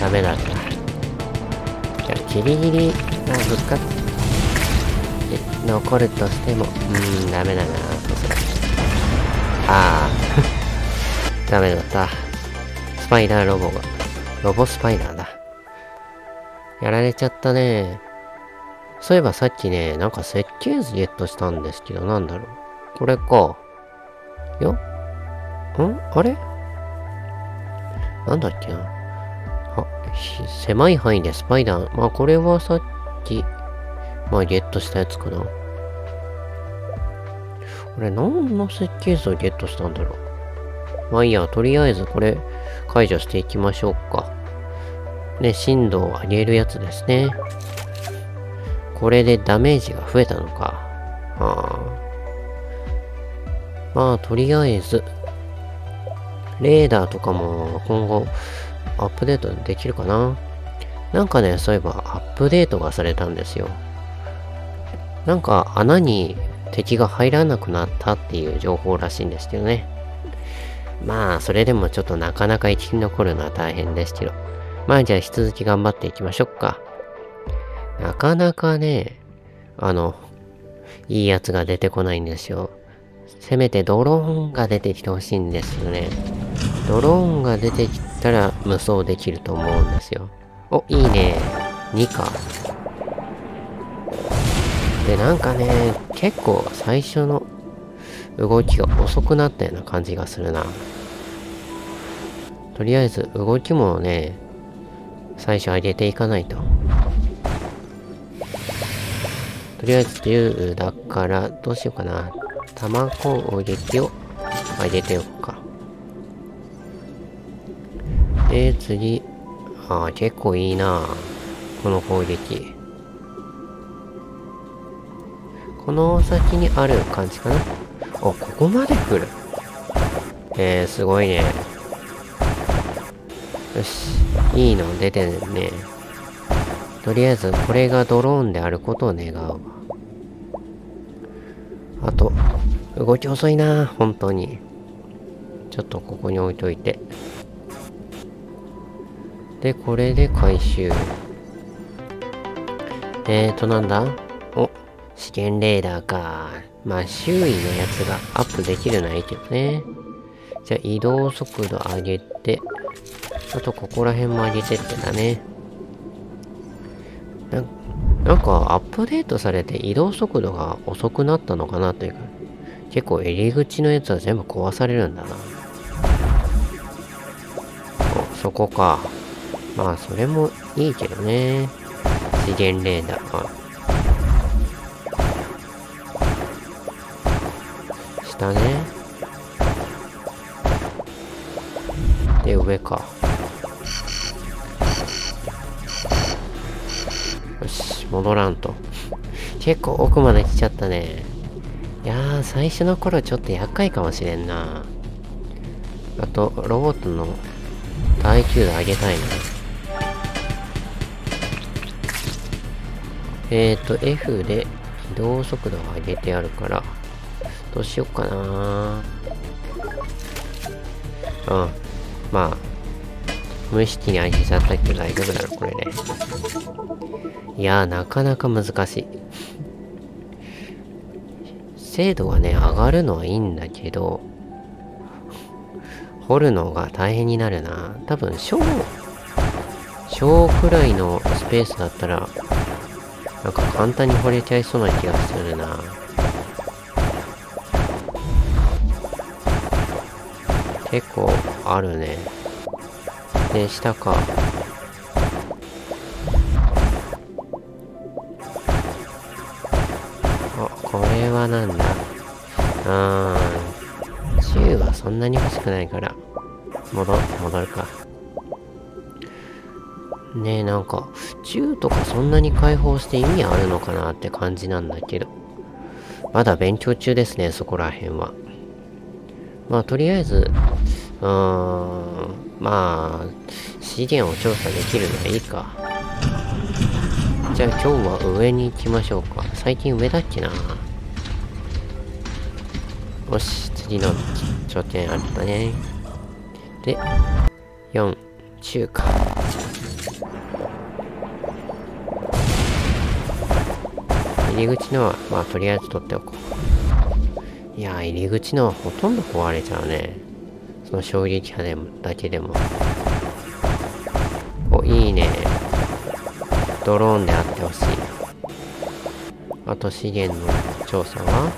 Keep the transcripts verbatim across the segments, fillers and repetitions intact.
ダメなんだ。じゃあギリギリもうぶつかって残るとしてもうーんダメだな。そうするああダメだった。スパイダーロボがロボスパイダーだ。やられちゃったね。そういえばさっきね、なんか設計図ゲットしたんですけど、なんだろう。これか。よんあれなんだっけな。あ、狭い範囲でスパイダー。まあこれはさっき、まあゲットしたやつかな。これ何の設計図をゲットしたんだろう。まあいいや、とりあえずこれ解除していきましょうか。で、振動を上げるやつですね。これでダメージが増えたのか。ああ。まあ、とりあえず、レーダーとかも今後アップデートできるかな。なんかね、そういえばアップデートがされたんですよ。なんか穴に敵が入らなくなったっていう情報らしいんですけどね。まあ、それでもちょっとなかなか生き残るのは大変ですけど。まあ、じゃあ引き続き頑張っていきましょうか。なかなかね、あの、いいやつが出てこないんですよ。せめてドローンが出てきてほしいんですよね。ドローンが出てきたら無双できると思うんですよ。お、いいね。にか。で、なんかね、結構最初の動きが遅くなったような感じがするな。とりあえず動きもね、最初上げていかないと。とりあえずじゅうだから、どうしようかな。弾攻撃を上げておくか。で、次。ああ、結構いいな。この攻撃。この先にある感じかな。あ、ここまで来る。えー、すごいね。よし。いいの出てるね。とりあえず、これがドローンであることを願う。あと、動き遅いな、本当に。ちょっとここに置いといて。で、これで回収。えーと、なんだ？お、試験レーダーか。まあ、周囲のやつがアップできるのはいいけどね。じゃあ、移動速度上げて、あと、ここら辺も上げてってだね。な, なんかアップデートされて移動速度が遅くなったのかなというか、結構入り口のやつは全部壊されるんだな。お、そこか。まあそれもいいけどね。資源レーダーか。下ね。で、上か。戻らんと。結構奥まで来ちゃったね。いやー、最初の頃ちょっと厄介かもしれんな。あと、ロボットの耐久度上げたいな。えーと、F で移動速度を上げてあるから、どうしよっかなー。うん。まあ、無意識に相手しちゃったけど大丈夫だろ、これね。いやー、なかなか難しい。精度がね、上がるのはいいんだけど、掘るのが大変になるな。多分、小、小くらいのスペースだったら、なんか簡単に掘れちゃいそうな気がするな。結構あるね。で、下か。あ、これはなんだ。あー、銃はそんなに欲しくないから。戻、戻るか。ねえ、なんか、銃とかそんなに解放して意味あるのかなって感じなんだけど。まだ勉強中ですね、そこら辺は。まあ、とりあえず、うーん。まあ、資源を調査できるのはいいか。じゃあ今日は上に行きましょうか。最近上だっけな。よし、次の頂点あったね。で、よん、中華。入り口のは、まあとりあえず取っておこう。いやー、入り口のはほとんど壊れちゃうね。その衝撃波でも、だけでも。お、いいね。ドローンであってほしい。あと資源の調査は？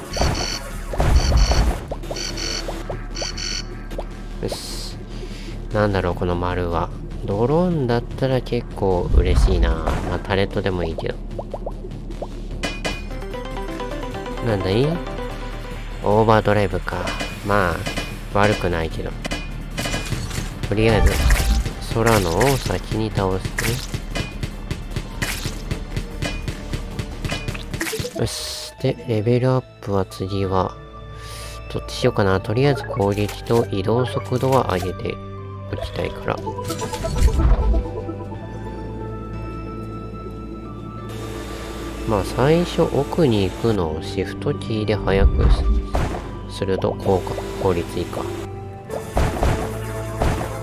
よし。なんだろう、この丸は。ドローンだったら結構嬉しいな。まあ、タレットでもいいけど。なんだい？オーバードライブか。まあ、悪くないけど。とりあえず、空のを先に倒して。よし。で、レベルアップは次は、どっちしようかな。とりあえず攻撃と移動速度は上げておきたいから。まあ最初奥に行くのをシフトキーで速くすると効果、効率いいか。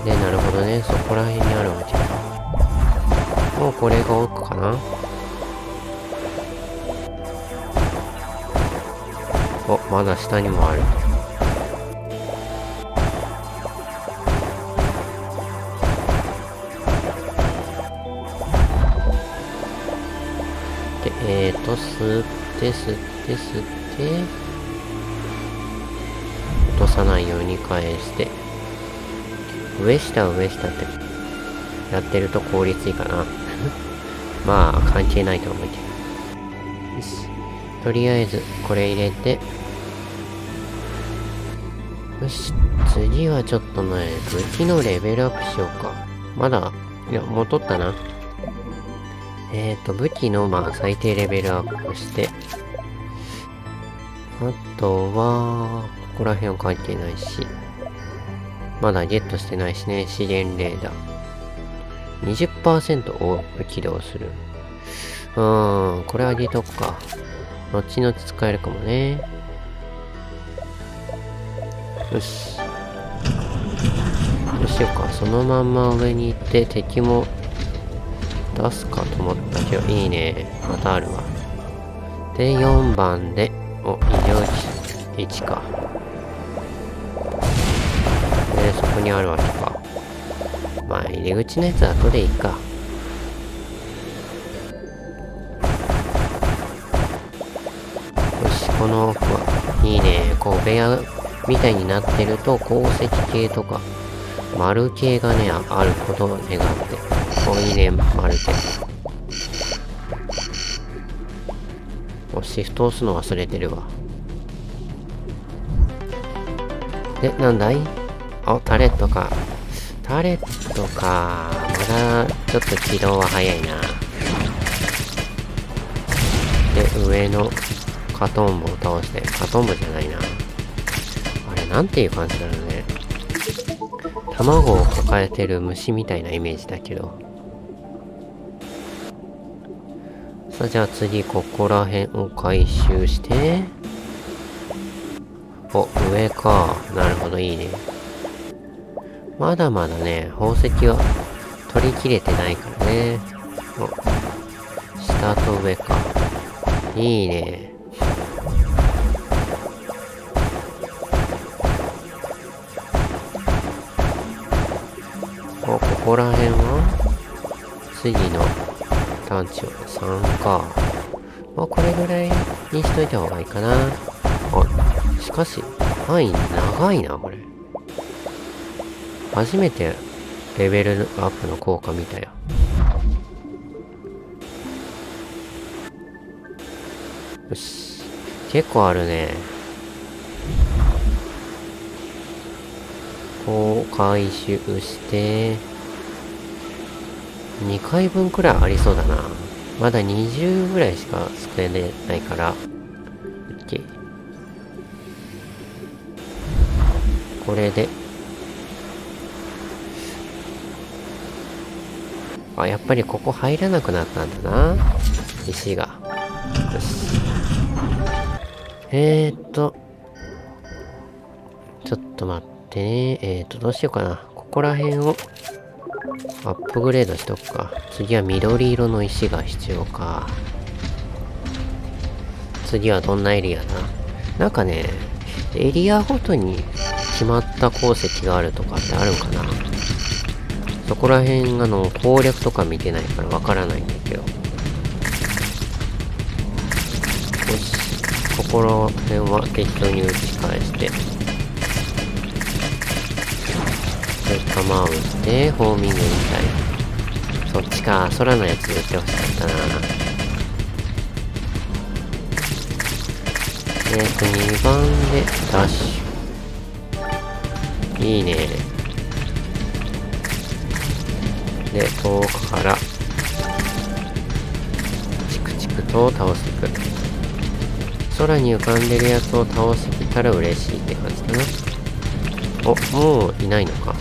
で、なるほどね。そこら辺にあるわけだ。もうこれが奥かな。お、まだ下にもある。で、えーと、吸って、吸って、吸って、落とさないように返して、上下、上下って、やってると効率いいかな。まあ、関係ないと思うけど。よし。とりあえず、これ入れて。よし。次はちょっとね、武器のレベルアップしようか。まだ、いや、もう取ったな。えっと、武器の、まあ、最低レベルアップして。あとは、ここら辺は関係ないし。まだゲットしてないしね、資源レーダー。にじゅっパーセント を起動する。うーん、これ上げとくか。後々使えるかもね。よし。どうしようか。そのまんま上に行って敵も出すかと思ったけど、いいね。またあるわ。で、よんばんで、お、異常値か。で、そこにあるわけか。まあ、入り口のやつは後でいいか。この奥はいいね。こう部屋みたいになってると鉱石系とか丸系がね、 あ, あることを願って。こういいね、丸系。お、シフト押すの忘れてるわ。で、なんだい。あ、タレットか。タレットか。まだちょっと起動は早いな。で、上のカトンボを倒して、カトンボじゃないな。あれ、なんていう感じだろうね。卵を抱えてる虫みたいなイメージだけど。さあ、じゃあ次、ここら辺を回収して。お、上か。なるほど、いいね。まだまだね、宝石は取り切れてないからね。お、下と上か。いいね。お、ここら辺は次の探知をさんか。まあこれぐらいにしといた方がいいかな。あ、しかし範囲長いな、これ。初めてレベルアップの効果見たよ。よし。結構あるね。こう、回収して、にかいぶんくらいありそうだな。まだにじゅうぐらいしか作れないから。OK。これで。あ、やっぱりここ入らなくなったんだな。石が。よし。えーっと。ちょっと待って。でね、えっと、どうしようかな。ここら辺をアップグレードしとくか。次は緑色の石が必要か。次はどんなエリアだなんかね、エリアごとに決まった鉱石があるとかってあるんかな。そこら辺、あの、攻略とか見てないからわからないんだけど。よし。ここら辺は適当に打ち返して。弾を打って、ホーミングみたいな。そっちか、空のやつ打ってほしかったな。えっと、にばんでダッシュ。いいね。で、遠くから、チクチクと倒していく。空に浮かんでるやつを倒せたら嬉しいって感じかな。お、もういないのか。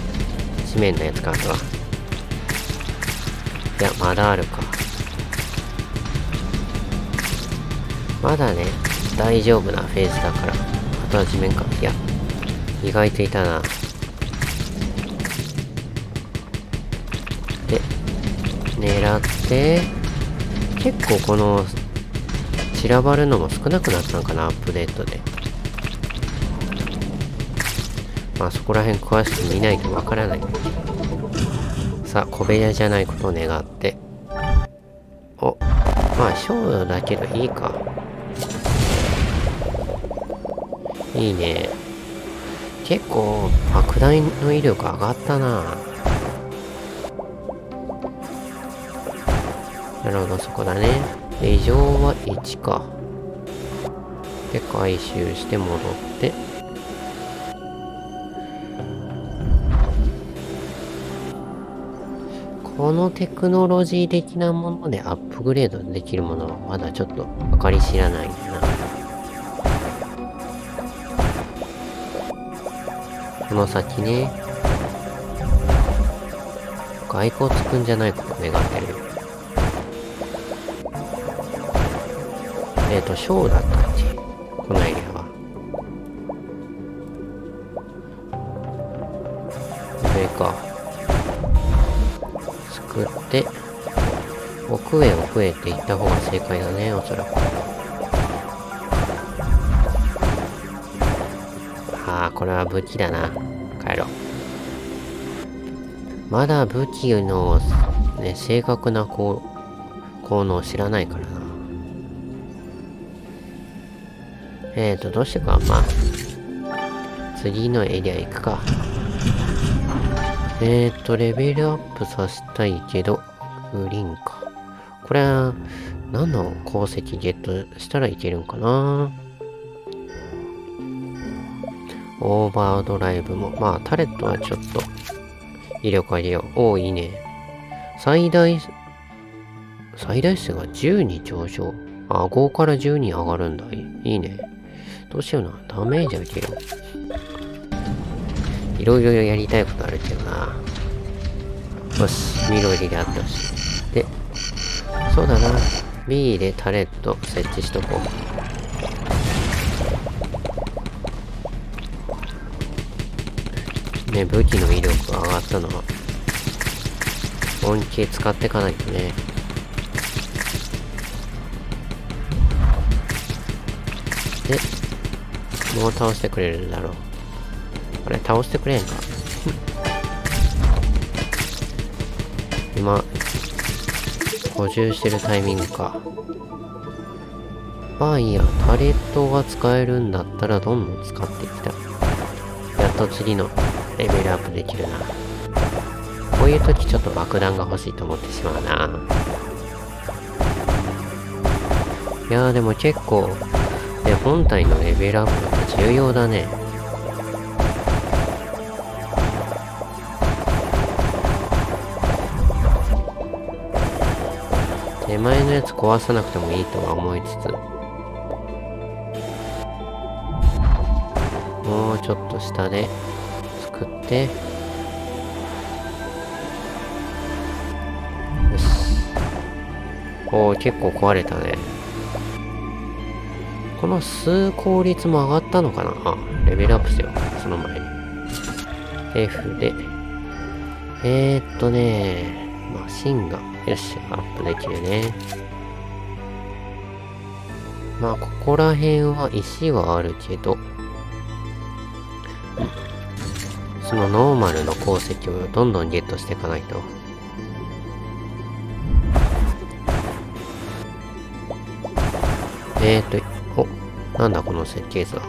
地面のやつか、あとは。いや、まだあるか。まだね。大丈夫なフェーズだから。あとは地面か。いや、意外といたな。で、狙って、結構この、散らばるのも少なくなったのかな、アップデートで。まあそこら辺詳しく見ないとわからない。さあ、小部屋じゃないことを願って。お、まあショーだけどいいか。いいね。結構、莫大の威力上がったな。なるほど、そこだね。で、異常はいちか。で、回収して戻って。このテクノロジー的なものでアップグレードできるものはまだちょっと分かり知らないな。この先ね、骸骨くんじゃないこと願ってる。えっと、ショーだったっけこのエリアは。上か。すくって、奥へ奥へって行った方が正解だね、おそらく。ああ、これは武器だな。帰ろう。まだ武器の、ね、正確な効能を知らないからな。えーと、どうしてか、まあ、次のエリア行くか。えーと、レベルアップさせたいけど、グリーンか。これは、何の鉱石ゲットしたらいけるんかな。オーバードライブも。まあ、タレットはちょっと、威力上げよう。おお、いいね。最大、最大数がじゅうに上昇。あ、ごからじゅうに上がるんだ。いいね。どうしような。ダメージ受けよう。いろいろやりたいことあるけどな。よし、緑であったし。で、そうだな。B でタレット設置しとこう。ね、武器の威力が上がったのは恩恵使っていかないとね。で、もう倒してくれるんだろう。あれ、倒してくれんか今補充してるタイミングか。まあいいや、タレットが使えるんだったらどんどん使っていきたい。やっと次のレベルアップできるな。こういう時ちょっと爆弾が欲しいと思ってしまうな。いやーでも結構、ね、本体のレベルアップって重要だね。手前のやつ壊さなくてもいいとは思いつつ、もうちょっと下で食ってよし。おお、結構壊れたね。この吸う効率も上がったのかな。あ、レベルアップしよう。その前に F でえー、っとねマシンガン、よし、アップできるね。まあここら辺は石はあるけど、そのノーマルの鉱石をどんどんゲットしていかないと。えーと、お、なんだこの設計図は。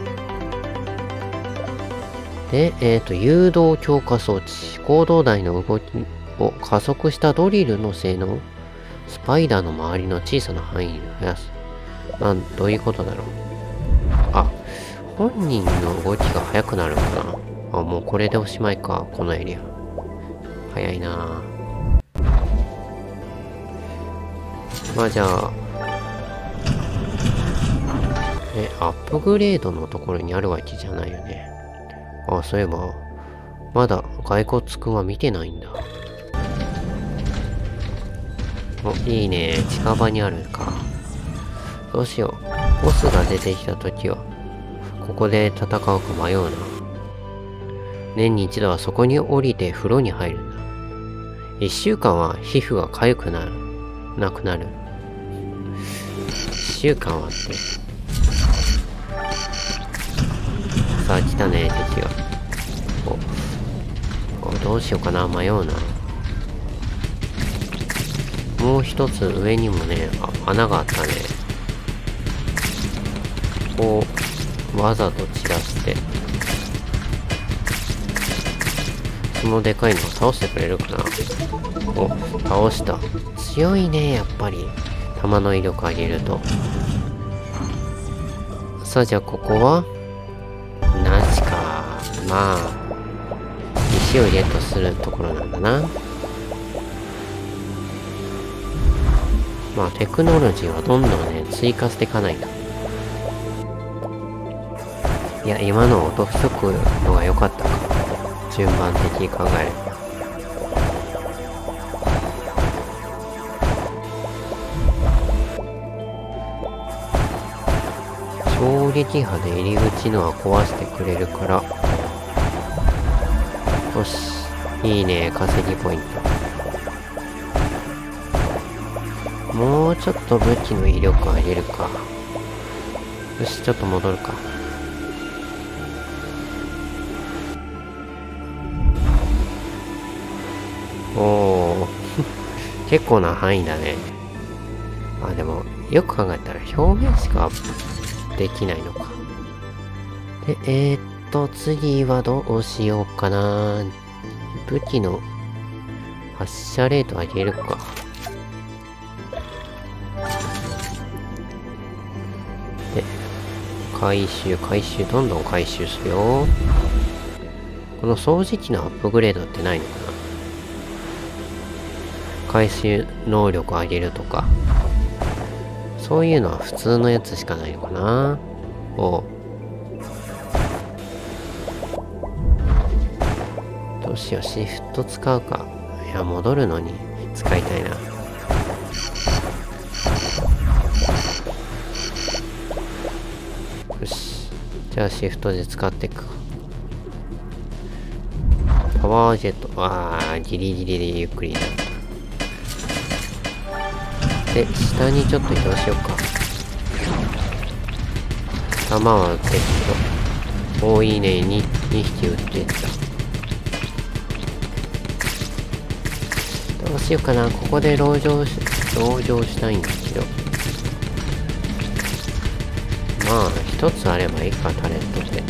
で、えーと、誘導強化装置。行動台の動きを加速したドリルの性能。スパイダーの周りの小さな範囲を増やす。なん、どういうことだろう。あ、本人の動きが速くなるのかな。あ、もうこれでおしまいか、このエリア。早いなぁ。まあじゃあ。え、アップグレードのところにあるわけじゃないよね。あ、そういえば、まだ骸骨くんは見てないんだ。お、いいね。近場にあるか。どうしよう。ボスが出てきたときは、ここで戦うか迷うな。年に一度はそこに降りて風呂に入るんだ。一週間は皮膚が痒くなる。なくなる。一週間はって。さあ、来たね、敵が。お。お、どうしようかな、迷うな。もう一つ上にもね、あ、穴があったね。こう、わざと散らして。このでかいの倒してくれるかな。お、倒した。強いね、やっぱり。弾の威力上げると。さあ、じゃあここは何しか、まあ石をゲットするところなんだな。まあテクノロジーはどんどんね追加していかないと。いや、今の音不足のが良かったか。順番的に考える。衝撃波で入り口のは壊してくれるから。よし。いいね、稼ぎポイント。もうちょっと武器の威力上げるか。よし、ちょっと戻るか。おー結構な範囲だね。あ、でもよく考えたら表面しかできないのか。で、えー、っと次はどうしようかな。武器の発射レート上げるか。で、回収回収どんどん回収しよう。この掃除機のアップグレードってないのかな。回収能力上げるとか、そういうのは普通のやつしかないのかな。おう、どうしよう。シフト使うか。いや、戻るのに使いたいな。よし、じゃあシフトで使っていく。パワージェット、あー、ギリギリでゆっくりだ。で、下にちょっと移動しようか。弾は撃ってるけど。おー、いいね。に、にひき撃ってた。どうしようかな。ここで籠城し、籠城したいんだけど。まあ、一つあればいいか、タレントで。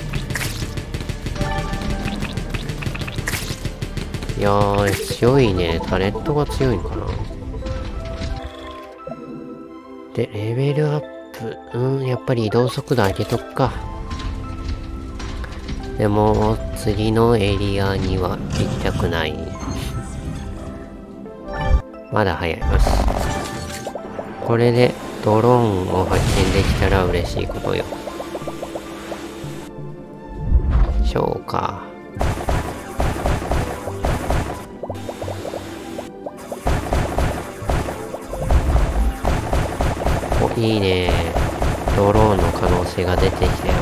いやー、強いね。タレントが強いのかな。で、レベルアップ。うん、やっぱり移動速度上げとくか。でも、次のエリアには行きたくない。まだ早い。よし。これでドローンを発見できたら嬉しいことよ。消化。いいね。ドローンの可能性が出てきたよ。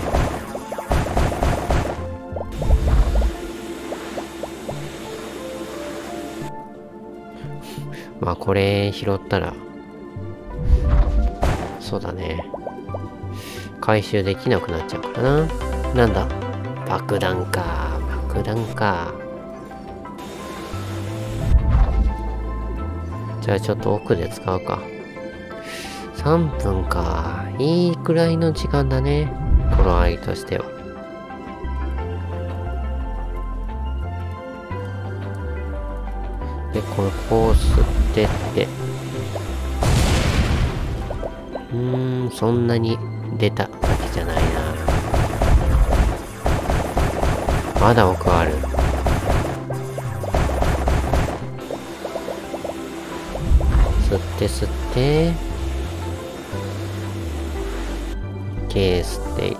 まあこれ拾ったらそうだね。回収できなくなっちゃうからな。なんだ、爆弾か。爆弾か。じゃあちょっと奥で使うか。さんぷんか。いいくらいの時間だね。頃合いとしては。で、これこう吸ってって。うーん、そんなに出たわけじゃないな。まだ奥ある。吸って吸って。ケースって。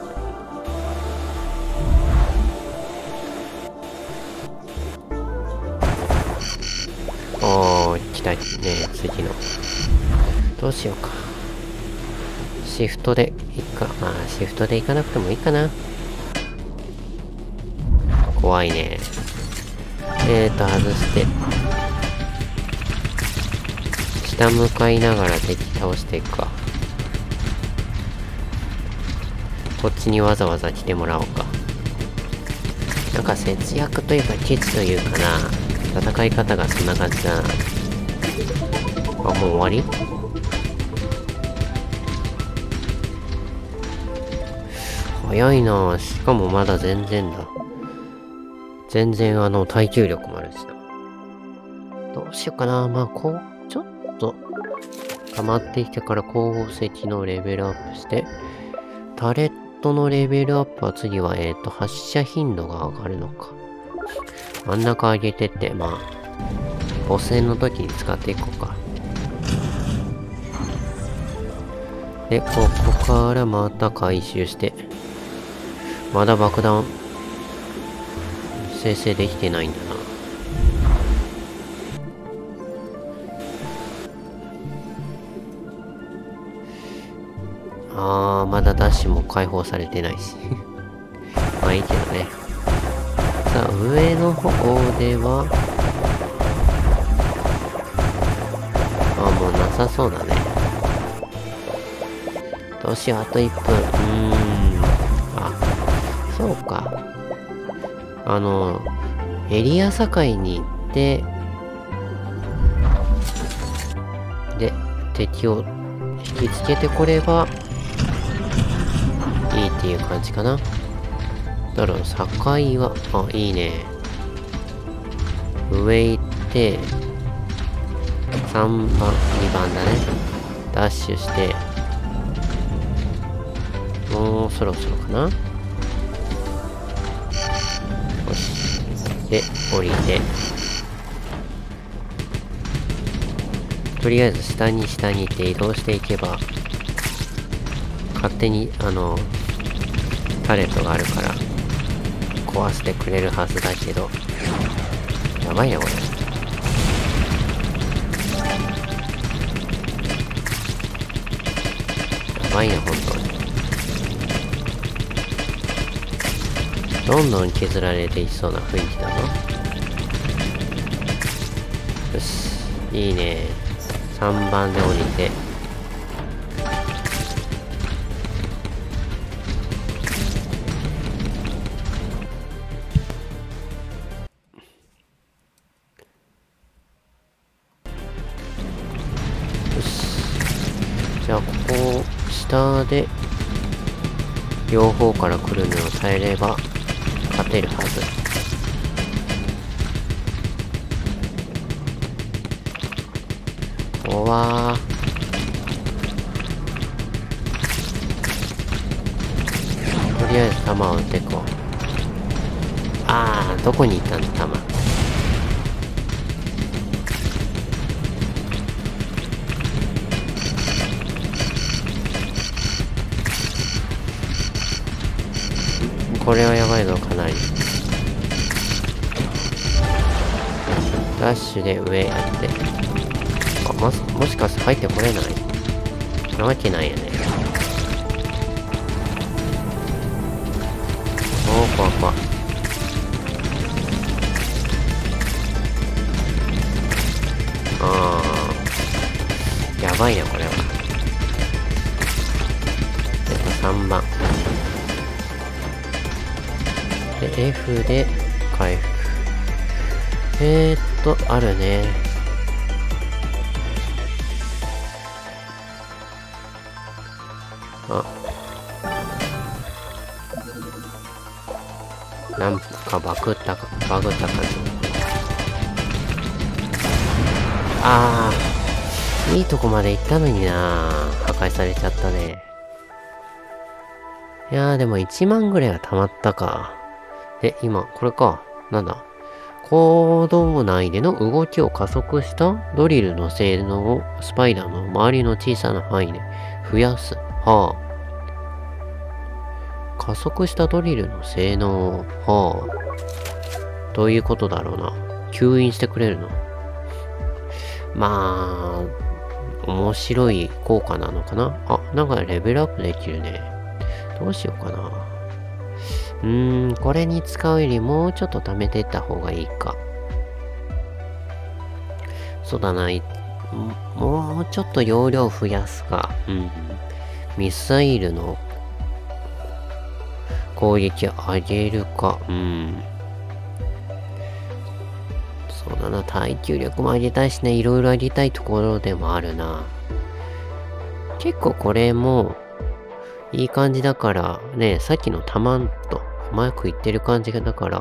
おー、来たね、次の。どうしようか。シフトでいっか。まあ、シフトで行かなくてもいいかな。怖いね。えーと、外して。下向かいながら敵倒していくか。こっちにわざわざ来てもらおうか。なんか節約というか、ケチというかな。戦い方がそんな感じだな。あ、もう終わり？早いな。しかもまだ全然だ。全然あの、耐久力もあるしな。どうしようかな。まあ、こう、ちょっと、溜まってきてから鉱石のレベルアップして、タレットのレベルアップは次は、えっと、発射頻度が上がるのか。真ん中上げてって、まあ、ボス戦の時に使っていこうか。で、ここからまた回収して。まだ爆弾、生成できてないんだな。あー、まだダッシュも解放されてないし。まあいいけどね。さあ、上の方では、あ、もうなさそうだね。どうしよう、あといっぷん。うーん。あ、そうか。あの、エリア境に行って、で、敵を引きつけてこれば、いいっていう感じかな。だろう、境は、あ、いいね。上行って、さんばん、にばんだね。ダッシュして、もうそろそろかな。よし。で、降りて。とりあえず、下に下に行って移動していけば、勝手に、あの、パレットがあるから壊してくれるはずだけど、やばいなこれ。やばいな本当に。どんどん削られていきそうな雰囲気だぞ。よし、いいね。さんばんで降りて。で、両方から来るのを耐えれば勝てるはず。おわー。とりあえず弾を撃ってこう。あー、どこに行ったんだ弾。これはやばいぞ、かなり。ダッシュで上やって。あ、ま、もしかして入ってこれないなわけないよね。おー、怖怖。あー。やばいな、これは。さんばんで F で回復。えー、っとあるね。あ、なんかバグったかバグったかな。あー、いいとこまで行ったのにな。破壊されちゃったね。いやー、でもいちまんぐらいは溜まったか。え、今これか。なんだ、行動内での動きを加速したドリルの性能をスパイダーの周りの小さな範囲で増やす。はあ。加速したドリルの性能を、はあ。どういうことだろうな。吸引してくれるの。まあ、面白い効果なのかな。あ、なんかレベルアップできるね。どうしようかな。うーん、これに使うよりもうちょっと貯めていった方がいいか。そうだな、もうちょっと容量増やすか。うん。ミサイルの攻撃上げるか。うん。そうだな、耐久力も上げたいしね、いろいろ上げたいところでもあるな。結構これもいい感じだからね、さっきのたまんとうまくいってる感じが、だから、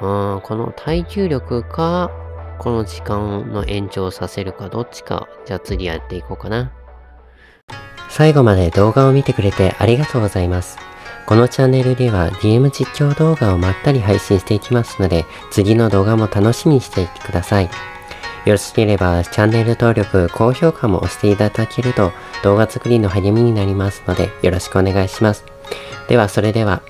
うん、この耐久力か、この時間の延長させるか、どっちか、じゃあ次やっていこうかな。最後まで動画を見てくれてありがとうございます。このチャンネルでは ディーエム 実況動画をまったり配信していきますので、次の動画も楽しみにしていてください。よろしければチャンネル登録、高評価も押していただけると動画作りの励みになりますのでよろしくお願いします。ではそれでは。